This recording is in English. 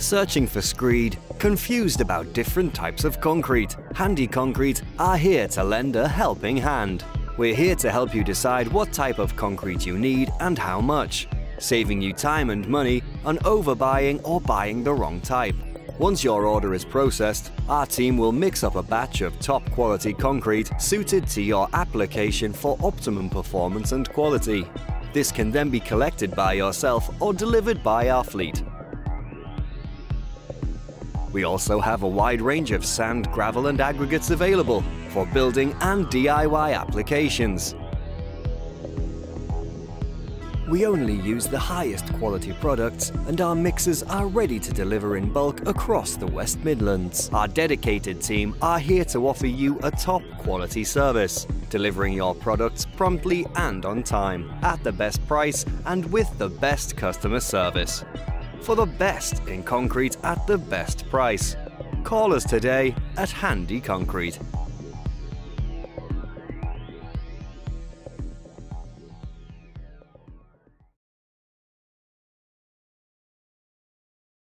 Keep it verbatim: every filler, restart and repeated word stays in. searching for screed, confused about different types of concrete, Handy Concrete are here to lend a helping hand. We're here to help you decide what type of concrete you need and how much, saving you time and money on overbuying or buying the wrong type. Once your order is processed, our team will mix up a batch of top-quality concrete suited to your application for optimum performance and quality. This can then be collected by yourself or delivered by our fleet. We also have a wide range of sand, gravel and aggregates available for building and D I Y applications. We only use the highest quality products and our mixers are ready to deliver in bulk across the West Midlands. Our dedicated team are here to offer you a top quality service, delivering your products promptly and on time, at the best price and with the best customer service. For the best in concrete at the best price, call us today at Handy Concrete.